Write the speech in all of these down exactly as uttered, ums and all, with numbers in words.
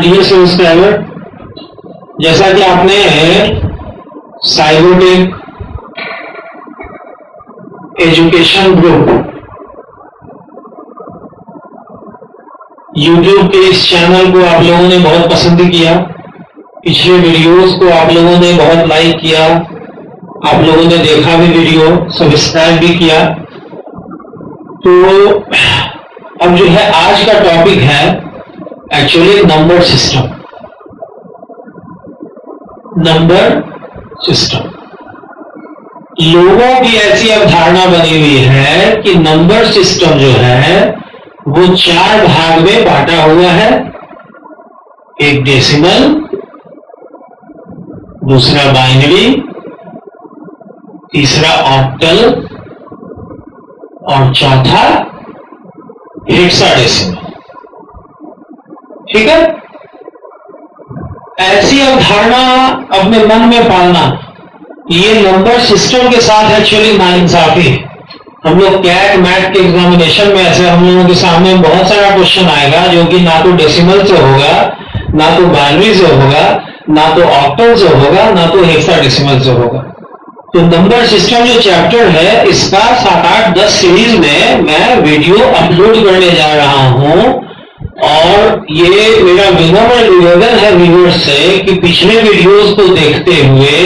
Dear subscriber, जैसा कि आपने साइबोटेक एजुकेशन ग्रुप यूट्यूब के इस चैनल को आप लोगों ने बहुत पसंद किया, पिछले वीडियोस को आप लोगों ने बहुत लाइक किया, आप लोगों ने देखा भी वीडियो, सब्सक्राइब भी किया। तो अब जो है आज का टॉपिक है actually number system. Number system, लोगों की ऐसी अवधारणा बनी हुई है कि नंबर सिस्टम जो है वो चार भाग में बांटा हुआ है, एक डेसिमल, दूसरा बाइनरी, तीसरा ऑक्टल और चौथा हेक्साडेसिमल। ठीक है, ऐसी अवधारणा अपने मन में पालना, ये नंबर सिस्टम के साथ एक्चुअली नाइंसाफी है। हम लोग कैट मैट के एग्जामिनेशन में ऐसे हम लोगों के सामने बहुत सारा क्वेश्चन आएगा जो कि ना तो डेसिमल से होगा, ना तो बाइनरी से होगा, ना तो ऑक्टल से होगा, ना तो हेक्साडेसिमल से होगा। तो नंबर सिस्टम जो चैप्टर है इसका सात आठ दस सीरीज में मैं वीडियो अपलोड करने जा रहा हूं और ये मेरा विनम्र निवेदन है व्यूअर्स से कि पिछले वीडियोज को देखते हुए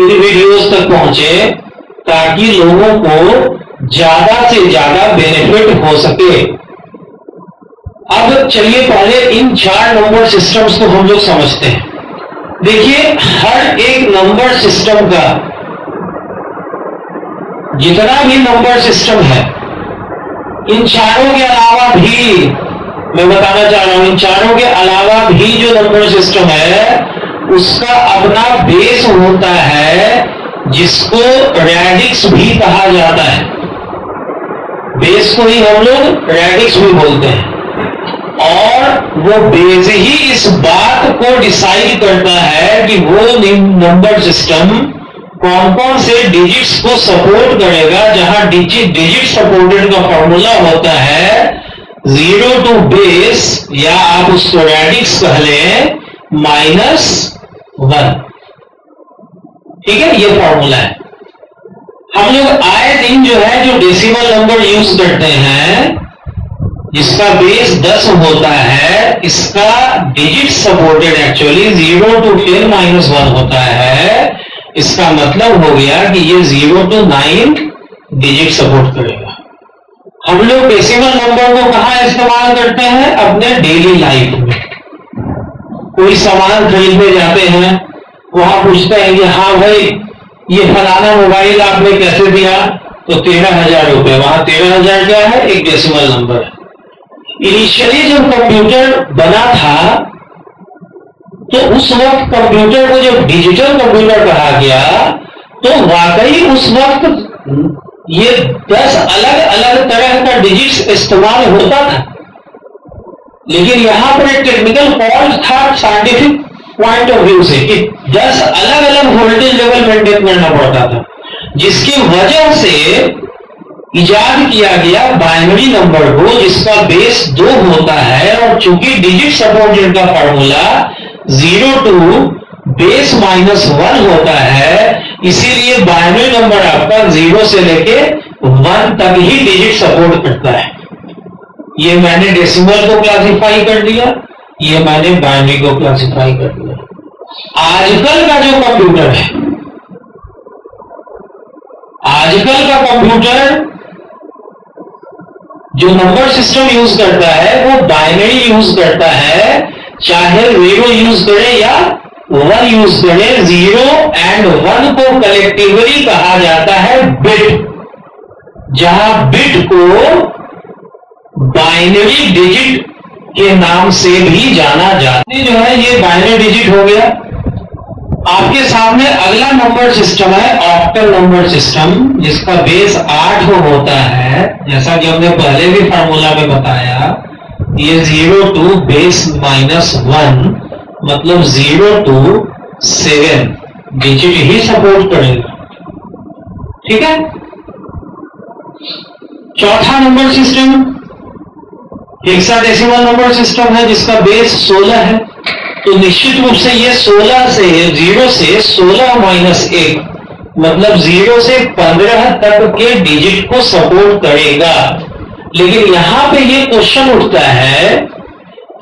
इन वीडियोज तक पहुंचे ताकि लोगों को ज्यादा से ज्यादा बेनिफिट हो सके। अब चलिए पहले इन चार नंबर सिस्टम्स को हम लोग समझते हैं। देखिए, हर एक नंबर सिस्टम का जितना भी नंबर सिस्टम है, इन चारों के अलावा भी, मैं बताना चाह रहा हूं, इन चारों के अलावा भी जो नंबर सिस्टम है उसका अपना बेस होता है जिसको रेडिक्स भी कहा जाता है। बेस को ही हम लोग रेडिक्स भी बोलते हैं और वो बेस ही इस बात को डिसाइड करता है कि वो नंबर सिस्टम कौन कौन से डिजिट्स को सपोर्ट करेगा। जहां डिजिट डिजिट सपोर्टेड का फॉर्मूला होता है जीरो टू बेस, या आप उसको रेडिक्स कह लें, माइनस वन। ठीक है, ये फॉर्मूला है। हम लोग आए दिन जो है जो डेसिमल नंबर यूज करते हैं जिसका बेस दस होता है, इसका digit supported actually zero to ten minus one होता है। इसका मतलब हो गया कि ये zero to nine digit support करेगा। हम लोग डेसिमल नंबर को कहां इस्तेमाल करते हैं? अपने डेली लाइफ में। कोई सामान खरीदने जाते हैं, वहां पूछते हैं कि हाँ भाई ये फलाना मोबाइल आपने कैसे दिया, तो तेरह हजार रुपए। वहां तेरह हजार क्या है? एक डेसिमल नंबर है। इनिशियली जब कंप्यूटर बना था तो उस वक्त कंप्यूटर को जब डिजिटल कंप्यूटर कहा गया तो वाकई उस वक्त ये दस अलग अलग तरह का डिजिट इस्तेमाल होता था, लेकिन यहां पर एक टेक्निकल फॉल्ट था साइंटिफिक पॉइंट ऑफ व्यू से कि दस अलग अलग वोल्टेज लेवल मेंटेन करना पड़ता था, जिसकी वजह से इजाद किया गया बाइनरी नंबर को जिसका बेस दो होता है। और चूंकि डिजिट सपोर्टेड का formula zero to base minus one होता है, इसीलिए बाइनरी नंबर आपका जीरो से लेके वन तक ही डिजिट सपोर्ट करता है। ये मैंने डेसिमल को क्लासिफाई कर दिया, ये मैंने बाइनरी को क्लासिफाई कर दिया। आजकल का जो कंप्यूटर है, आजकल का कंप्यूटर जो नंबर सिस्टम यूज करता है वो बाइनरी यूज करता है, चाहे जीरो यूज करे या वन यूज करे। जीरो एंड वन को कलेक्टिवली कहा जाता है बिट, जहां बिट को बाइनरी डिजिट के नाम से भी जाना जाता है। जो है ये बाइनरी डिजिट हो गया। आपके सामने अगला नंबर सिस्टम है ऑक्टल नंबर सिस्टम, जिसका बेस आठ होता है। जैसा कि हमने पहले भी फार्मूला में बताया, ये zero to base minus one, मतलब जीरो टू सेवन डिजिट ही सपोर्ट करेगा। ठीक है, चौथा number system hexadecimal number system है जिसका बेस सोलह है, तो निश्चित रूप से ये सोलह से जीरो से सोलह माइनस एक मतलब जीरो से पंद्रह तक के डिजिट को सपोर्ट करेगा। लेकिन यहां पे ये क्वेश्चन उठता है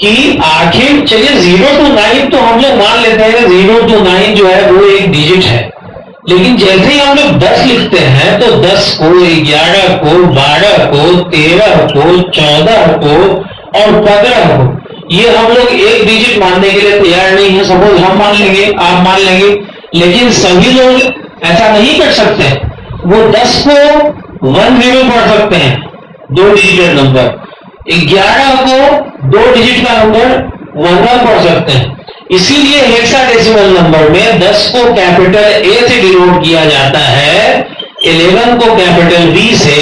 कि आखिर चलिए जीरो टू नाइन तो हम लोग मान लेते हैं, जीरो टू नाइन जो है वो एक डिजिट है, लेकिन जैसे ही हम लोग दस लिखते हैं तो दस को, ग्यारह को, बारह को, तेरह को, चौदह को और पंद्रह को ये हम लोग एक डिजिट मानने के लिए तैयार नहीं है। सपोज हम मान लेंगे, आप मान लेंगे, लेकिन सभी लोग ऐसा नहीं कर सकते। वो दस को वन जीरो पढ़ सकते हैं, दो डिजिट नंबर, ग्यारह को दो डिजिट का नंबर वनर पढ़ सकते हैं। इसीलिए हेक्साडेसिमल नंबर में दस को कैपिटल ए से डिनोट किया जाता है, ग्यारह को कैपिटल बी से,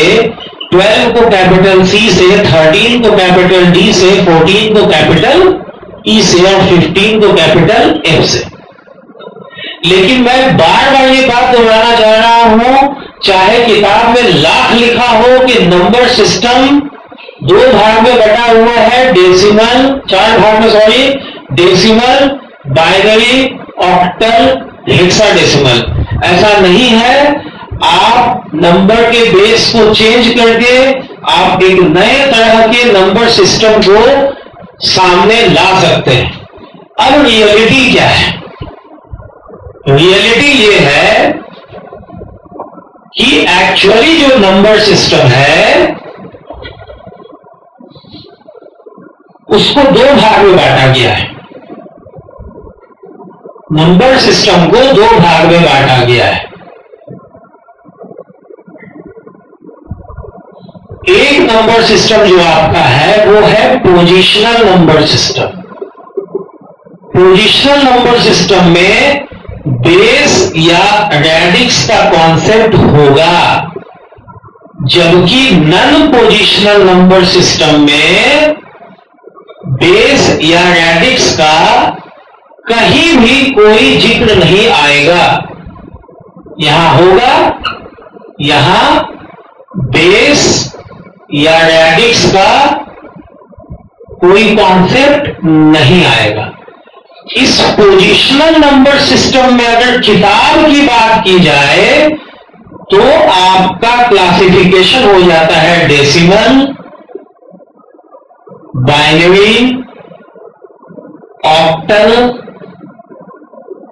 बारह को कैपिटल सी से, तेरह को कैपिटल डी से, चौदह को कैपिटल ई से और पंद्रह को कैपिटल एफ से। लेकिन मैं बार बार ये बात दोहराना चाह रहा हूं, चाहे किताब में लाख लिखा हो कि नंबर सिस्टम दो भाग में बटा हुआ है, डेसिमल चार भाग में, sorry decimal, binary, octal, hexadecimal, ऐसा नहीं है। आप नंबर के बेस को चेंज करके आप एक नए तरह के नंबर सिस्टम को सामने ला सकते हैं। अब रियलिटी क्या है? रियलिटी ये है कि एक्चुअली जो नंबर सिस्टम है उसको दो भाग में बांटा गया है, नंबर सिस्टम को दो भाग में बांटा गया है। एक नंबर सिस्टम जो आपका है वो है positional number system. Positional number system में बेस या रेडिक्स का कॉन्सेप्ट होगा, जबकि नॉन पोजीशनल नंबर सिस्टम में बेस या रेडिक्स का कहीं भी कोई जिक्र नहीं आएगा। यहां होगा, यहां बेस या रेडिक्स का कोई कॉन्सेप्ट नहीं आएगा। इस पोजीशनल नंबर सिस्टम में अगर किताब की बात की जाए तो आपका क्लासिफिकेशन हो जाता है डेसिमल, बाइनरी, ऑक्टल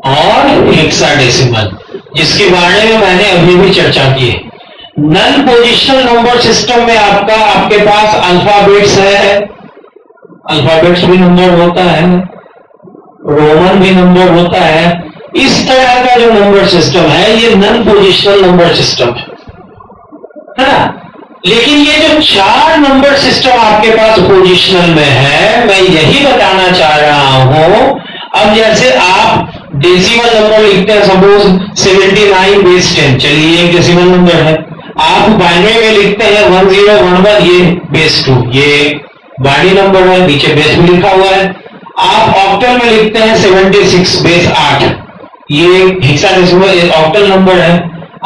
और हेक्साडेसिमल, जिसके बारे में मैंने अभी भी चर्चा की है। नॉन पोजिशनल नंबर सिस्टम में आपका आपके पास अल्फाबेट्स है, अल्फाबेट्स भी नंबर होता है, रोमन भी नंबर होता है। इस तरह का जो नंबर सिस्टम है ये नॉन पोजिशनल नंबर सिस्टम है, है ना? लेकिन ये जो चार नंबर सिस्टम आपके पास पोजिशनल में है, मैं यही बताना चाह रहा हूं। अब जैसे आप डेसिमल नंबर लिखते हैं, suppose seventy nine base ten, चलिए एक डेसिमल नंबर है। आप बाइनरी में लिखते हैं वन जीरो वन वन, ये बेस टू, ये बाइनरी नंबर है, नीचे बेस भी लिखा हुआ है। आप ऑक्टल में लिखते हैं सेवेंटी सिक्स बेस आठ, ये हेक्साडेसिमल ऑक्टल नंबर है।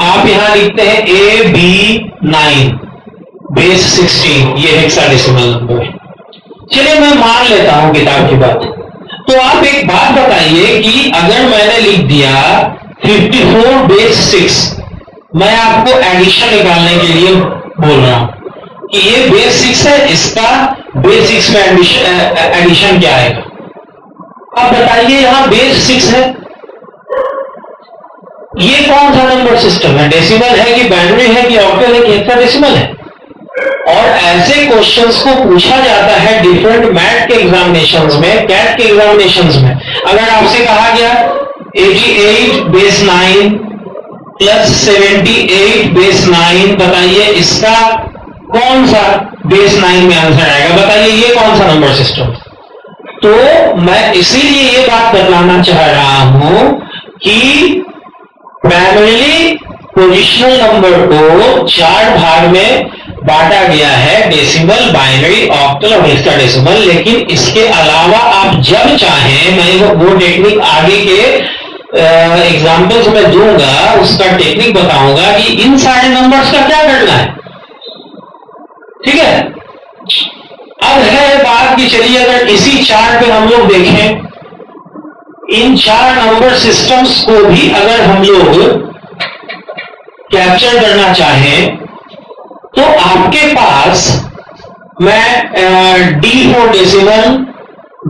आप यहां लिखते हैं ए बी नाइन बेस सोलह, ये हेक्साडेसिमल नंबर है। चलिए मैं मान लेता हूं किताब की बात। तो आप एक बात बताइए कि अगर मैंने लिख दिया चौवन बेस छह, मैं आपको एडिशन निकालने के लिए बोल रहा हूं कि ये बेस छह है, इसका बेस छह में एडिशन एडिशन क्या आएगा? आप बताइए, यहां बेस छह है, ये कौन सा नंबर सिस्टम है? डेसिमल है कि बाइनरी है कि ऑक्टल है कि हेक्साडेसिमल है? और ऐसे क्वेश्चंस को पूछा जाता है डिफरेंट मैट के एग्जामिनेशंस में, कैट के एग्जामिनेशंस में। अगर आपसे कहा गया अठासी बेस नौ प्लस अठहत्तर बेस नौ, बताइए इसका कौन सा बेस नौ में आंसर आएगा? बताइए ये कौन सा नंबर सिस्टम? तो मैं इसीलिए ये बात बताना चाह रहा हूं कि प्राइमरीली पोजिशनल नंबर को चार भाग में बांटा गया है, डेसिमल, बाइनरी, ऑक्टल और हेक्साडेसिमल। लेकिन इसके अलावा आप जब चाहें, मैं वो टेक्निक आगे के एग्जाम्पल्स में दूंगा, उसका टेक्निक बताऊंगा कि इन सारे नंबर्स का क्या करना है, ठीक है? अब है कि चलिए अगर इसी चार्ट पे हम लोग देखें, इन चार नंबर सिस्टम्स को भी अगर हम लोग कैप्चर करना चाहें तो आपके पास मैं D for decimal,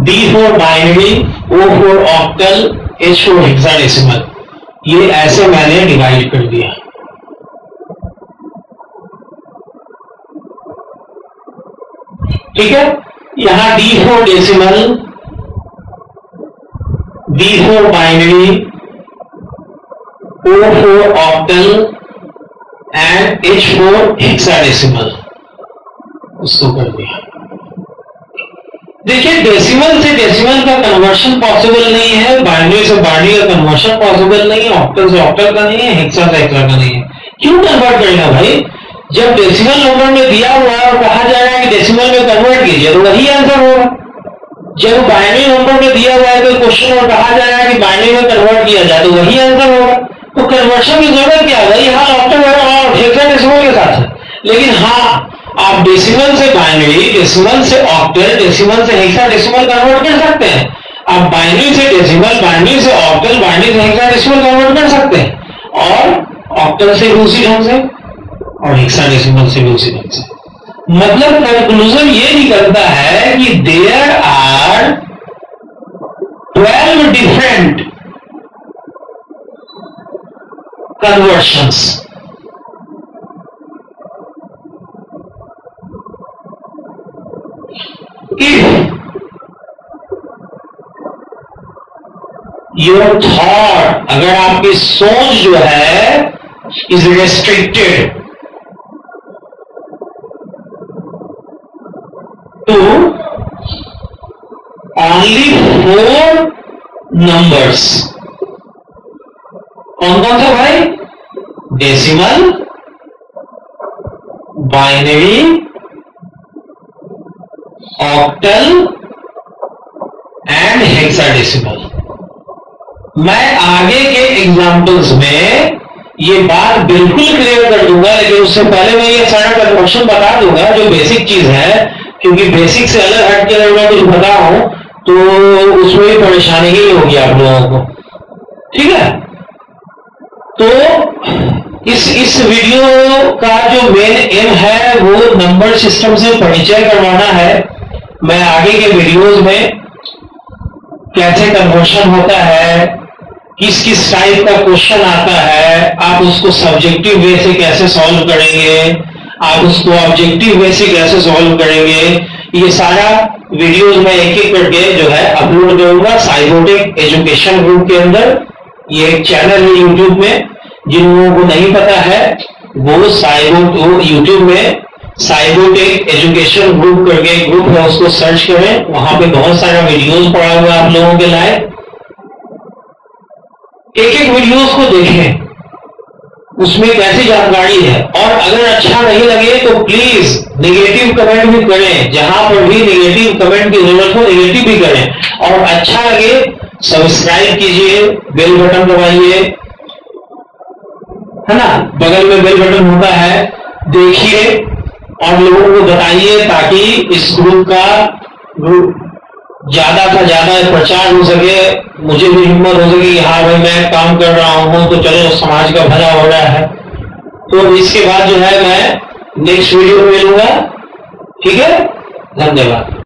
B for binary, O for octal, H for hexadecimal, ये ऐसे मैंने डिवाइड कर दिया। ठीक है, यहां D for decimal, B for binary, O for octal and H for hexadecimal उसको कर दिया। देखिए डेसिमल से डेसिमल का कन्वर्शन पॉसिबल नहीं है, बाइनरी से बाइनरी का कन्वर्शन पॉसिबल नहीं है, ऑक्टल से ऑक्टल का नहीं है, हेक्सा से हेक्सा का नहीं है। क्यों कन्वर्ट करेगा भाई? जब डेसिमल नंबर में दिया हुआ और कहा जा रहा है कि डेसिमल में कन्वर्ट कीजिए तो वही आंसर होगा। जब बाइनरी नंबर में दिया हुआ है कोई क्वेश्चन और कहा जा रहा है कि बाइनरी में कन्वर्ट किया जाए तो वही आंसर होगा। तो कन्वर्शन की जरूरत क्या है? यहाँ ऑक्टल और हेक्सा डेसिमल के साथ है, लेकिन हाँ आप डेसिमल से बाइनरी, डेसिमल से ऑक्टल, डेसिमल से हेक्सा डेसिमल कन्वर्ट कर सकते हैं। आप बाइनरी से डेसिमल, बाइनरी से ऑक्टल, बाइनरी से हेक्सा डेसिमल कन्वर्ट कर सकते हैं और ऑक्टल से दूसरी ढंग से और हेक्साडेसिमल से भी उसी ढंग से। मतलब कंक्लूजन ये निकलता है कि there are twelve different conversions. If your thought, अगर आपकी सोच जो है is restricted only four numbers, कौन कौन से भाई? Decimal, binary, octal and hexadecimal. मैं आगे के एग्जाम्पल्स में ये बात बिल्कुल क्लियर कर दूंगा, लेकिन उससे पहले मैं ये सारा कन्वर्शन बता दूंगा जो बेसिक चीज है, क्योंकि बेसिक से अलग हट के अगर मैं कुछ बता हूं तो उसमें भी परेशानी ही होगी आप लोगों को। ठीक है, तो इस इस वीडियो का जो मेन एम है वो नंबर सिस्टम से परिचय करवाना है। मैं आगे के वीडियोस में कैसे कन्वर्शन होता है, किस किस टाइप का क्वेश्चन आता है, आप उसको सब्जेक्टिव वे से कैसे सॉल्व करेंगे, आप उसको ऑब्जेक्टिव वे से कैसे सॉल्व करेंगे, ये सारा वीडियोस में एक एक करके जो है अपलोड करूंगा साइबोटेक एजुकेशन ग्रुप के अंदर। ये एक चैनल है यूट्यूब में, जिन लोगों को नहीं पता है वो साइबो यूट्यूब में साइबोटेक एजुकेशन ग्रुप करके ग्रुप है, उसको सर्च करें। वहां पे बहुत सारा वीडियोज पड़ा हुआ आप लोगों के लिए, एक एक वीडियोज को देखें, उसमें कैसी जानकारी है। और अगर अच्छा नहीं लगे तो प्लीज नेगेटिव कमेंट भी करें, जहां पर भी नेगेटिव कमेंट की जरूरत हो नेगेटिव भी करें, और अच्छा लगे सब्सक्राइब कीजिए, बेल बटन दबाइए, है ना, बगल में बेल बटन होता है, देखिए और लोगों को बताइए ताकि इस ग्रुप का ग्रुप ज्यादा से ज्यादा प्रचार हो सके, मुझे भी हिम्मत हो सके कि हाँ भाई मैं काम कर रहा हूँ तो चलो समाज का भला हो रहा है। तो इसके बाद जो है मैं नेक्स्ट वीडियो में लूंगा। ठीक है, धन्यवाद।